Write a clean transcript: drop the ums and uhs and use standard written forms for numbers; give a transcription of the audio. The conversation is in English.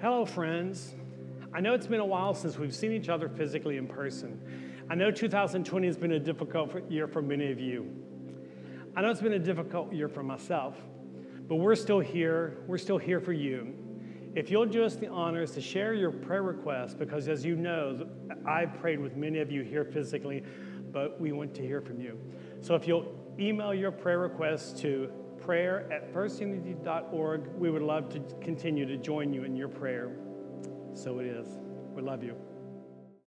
Hello, friends. I know it's been a while since we've seen each other physically in person. I know 2020 has been a difficult year for many of you. I know it's been a difficult year for myself, but we're still here. We're still here for you. If you'll do us the honors to share your prayer requests, because as you know, I've prayed with many of you here physically, but we want to hear from you. So if you'll email your prayer requests to prayer@firstunity.org, we would love to continue to join you in your prayer. So it is. We love you.